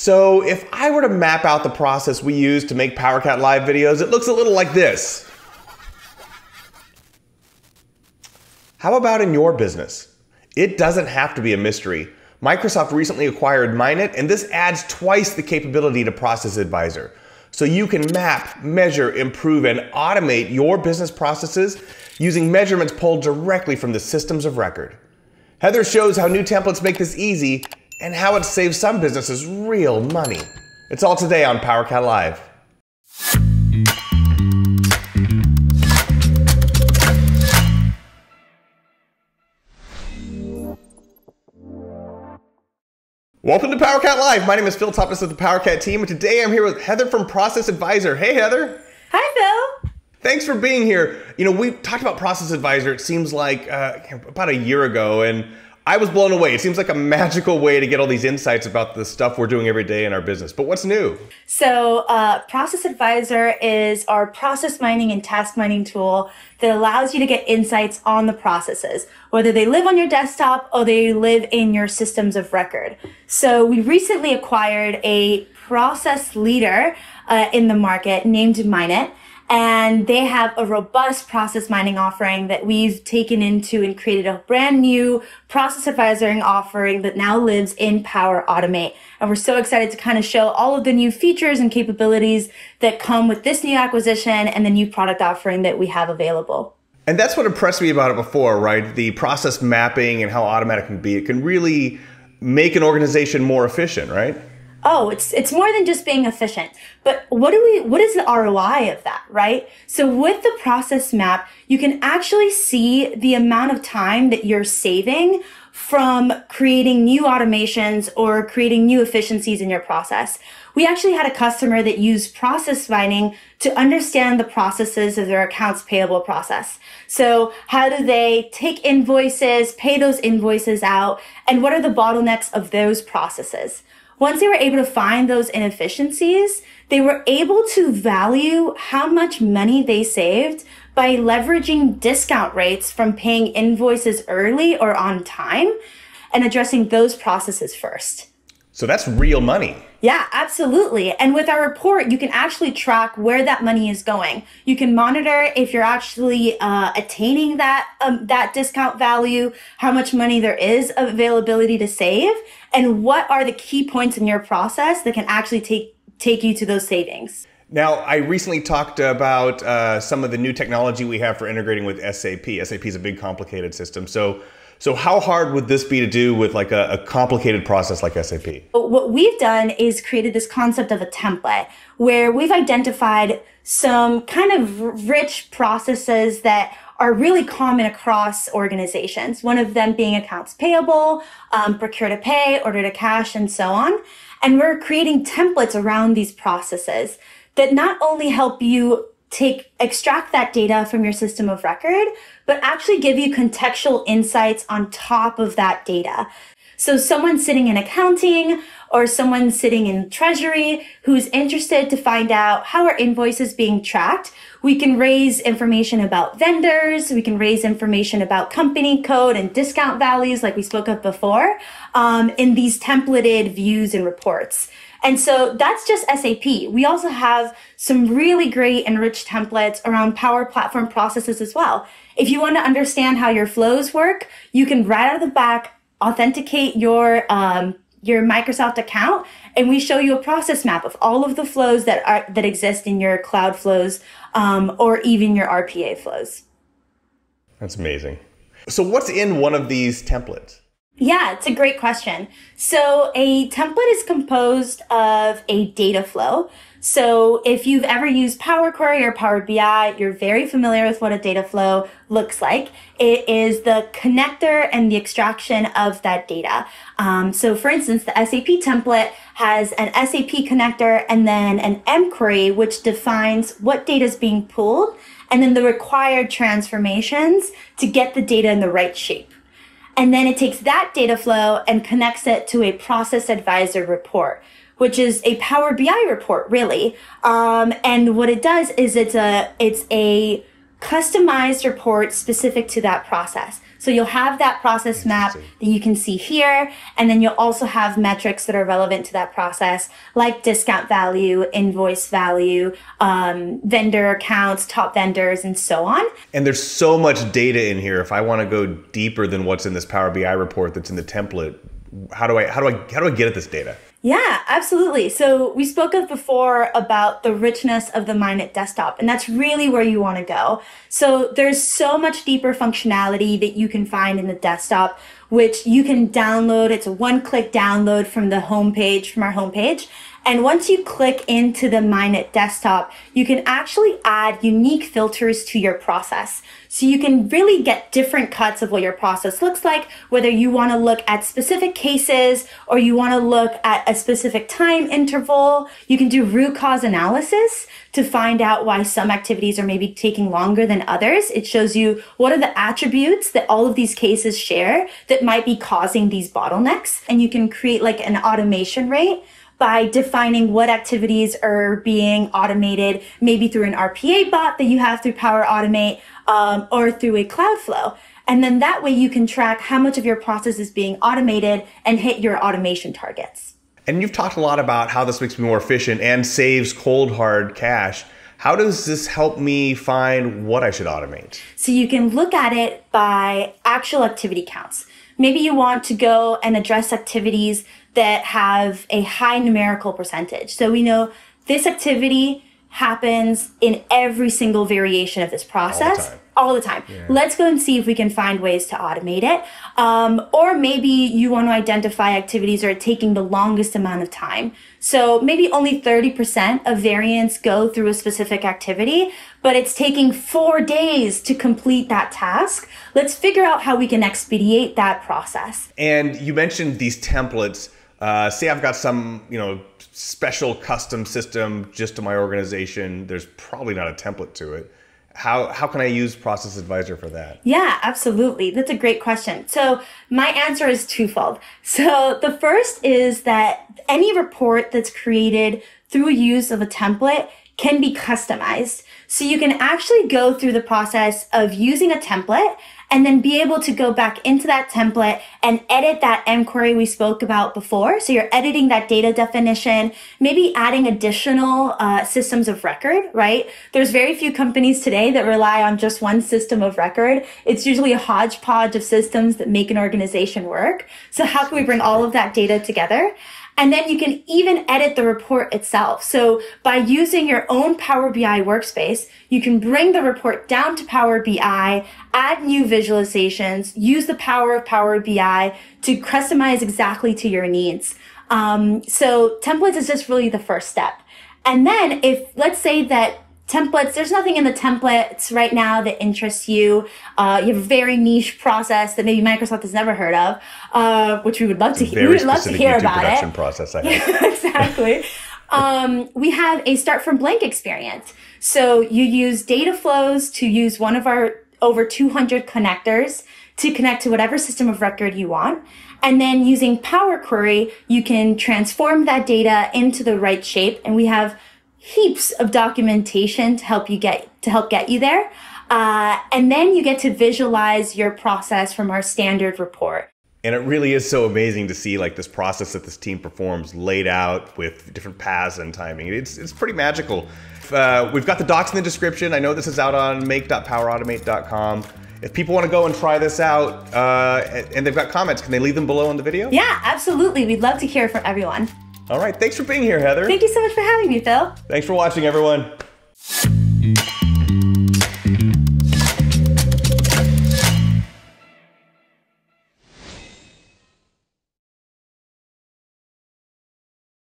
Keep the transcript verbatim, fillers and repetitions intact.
So if I were to map out the process we use to make Power C A T live videos, it looks a little like this. How about in your business? It doesn't have to be a mystery. Microsoft recently acquired Minit, and this adds twice the capability to Process Advisor. So you can map, measure, improve, and automate your business processes using measurements pulled directly from the systems of record. Heather shows how new templates make this easy and how it saves some businesses real money. It's all today on Power C A T Live. Welcome to Power C A T Live. My name is Phil Topness of the Power C A T team, and today I'm here with Heather from Process Advisor. Hey, Heather. Hi, Phil. Thanks for being here. You know, we talked about Process Advisor, it seems like uh, about a year ago, and I was blown away. It seems like a magical way to get all these insights about the stuff we're doing every day in our business. But what's new? So uh, Process Advisor is our process mining and task mining tool that allows you to get insights on the processes, whether they live on your desktop or they live in your systems of record. So we recently acquired a process leader uh, in the market named Minit. And they have a robust process mining offering that we've taken into and created a brand new process advisoring offering that now lives in Power Automate. And we're so excited to kind of show all of the new features and capabilities that come with this new acquisition and the new product offering that we have available. And that's what impressed me about it before, right? The process mapping and how automatic it can be. It can really make an organization more efficient, right? Oh, it's it's more than just being efficient. But what do we what is the R O I of that, right? So with the process map, you can actually see the amount of time that you're saving from creating new automations or creating new efficiencies in your process. We actually had a customer that used process mining to understand the processes of their accounts payable process. So how do they take invoices, pay those invoices out, and what are the bottlenecks of those processes? Once they were able to find those inefficiencies, they were able to value how much money they saved by leveraging discount rates from paying invoices early or on time and addressing those processes first. So that's real money. Yeah, absolutely. And with our report, you can actually track where that money is going. You can monitor if you're actually uh, attaining that, um, that discount value, how much money there is availability to save, and what are the key points in your process that can actually take, take you to those savings. Now, I recently talked about uh, some of the new technology we have for integrating with S A P. S A P is a big, complicated system. So So how hard would this be to do with like a, a complicated process like S A P? What we've done is created this concept of a template where we've identified some kind of rich processes that are really common across organizations, one of them being accounts payable, um, procure to pay, order to cash, and so on. And we're creating templates around these processes that not only help you take extract that data from your system of record, but actually give you contextual insights on top of that data. So someone sitting in accounting or someone sitting in treasury who's interested to find out how our invoice is being tracked, we can raise information about vendors, we can raise information about company code and discount values like we spoke of before um, in these templated views and reports. And so that's just S A P. We also have some really great and rich templates around Power Platform processes as well. If you want to understand how your flows work, you can right out of the back authenticate your um, your Microsoft account, and we show you a process map of all of the flows that are that exist in your cloud flows um, or even your R P A flows. That's amazing. So what's in one of these templates? Yeah, it's a great question. So a template is composed of a data flow. So if you've ever used Power Query or Power B I, you're very familiar with what a data flow looks like. It is the connector and the extraction of that data. Um, so for instance, the S A P template has an S A P connector and then an M query, which defines what data is being pulled and then the required transformations to get the data in the right shape. And then it takes that data flow and connects it to a Process Advisor report, which is a Power B I report, really. Um, and what it does is it's a, it's a customized reports specific to that process. So you'll have that process map that you can see here, and then you'll also have metrics that are relevant to that process, like discount value, invoice value, um, vendor accounts, top vendors, and so on. And there's so much data in here. If I want to go deeper than what's in this Power B I report that's in the template, how do I how do I how do I get at this data? Yeah, absolutely. So we spoke of before about the richness of the Minit desktop, and that's really where you want to go. So there's so much deeper functionality that you can find in the desktop, which you can download. It's a one-click download from the homepage, from our homepage. And once you click into the Minit desktop, you can actually add unique filters to your process. So you can really get different cuts of what your process looks like, whether you want to look at specific cases or you want to look at a specific time interval. You can do root cause analysis to find out why some activities are maybe taking longer than others. It shows you what are the attributes that all of these cases share that might be causing these bottlenecks. And you can create like an automation rate by defining what activities are being automated, maybe through an R P A bot that you have through Power Automate, um, or through a cloud flow. And then that way you can track how much of your process is being automated and hit your automation targets. And you've talked a lot about how this makes me more efficient and saves cold, hard cash. How does this help me find what I should automate? So you can look at it by actual activity counts. Maybe you want to go and address activities that have a high numerical percentage. So we know this activity happens in every single variation of this process. All the time. Yeah. Let's go and see if we can find ways to automate it. Um, or maybe you want to identify activities that are taking the longest amount of time. So maybe only thirty percent of variants go through a specific activity, but it's taking four days to complete that task. Let's figure out how we can expedite that process. And you mentioned these templates. Uh, say I've got some, you know, special custom system just to my organization. There's probably not a template to it. How, how can I use Process Advisor for that? Yeah, absolutely. That's a great question. So my answer is twofold. So the first is that any report that's created through use of a template can be customized. So you can actually go through the process of using a template and then be able to go back into that template and edit that M query we spoke about before. So you're editing that data definition, maybe adding additional uh, systems of record, right? There's very few companies today that rely on just one system of record. It's usually a hodgepodge of systems that make an organization work. So how can we bring all of that data together? And then you can even edit the report itself. So by using your own Power B I workspace, you can bring the report down to Power B I, add new visualizations, use the power of Power B I to customize exactly to your needs. Um, so templates is just really the first step. And then if, let's say that templates, there's nothing in the templates right now that interests you. Uh, you have a very niche process that maybe Microsoft has never heard of, uh, which we would love it's to hear. We would love to hear YouTube about production it. Process, I think. Exactly. Um, we have a start from blank experience. So you use data flows to use one of our over two hundred connectors to connect to whatever system of record you want. And then using Power Query, you can transform that data into the right shape. And we have heaps of documentation to help you get to help get you there. Uh, and then you get to visualize your process from our standard report. And it really is so amazing to see like this process that this team performs laid out with different paths and timing. It's, it's pretty magical. Uh, we've got the docs in the description. I know this is out on make dot power automate dot com. If people want to go and try this out uh, and they've got comments, can they leave them below in the video? Yeah, absolutely. We'd love to hear from everyone. All right, thanks for being here, Heather. Thank you so much for having me, Phil. Thanks for watching, everyone.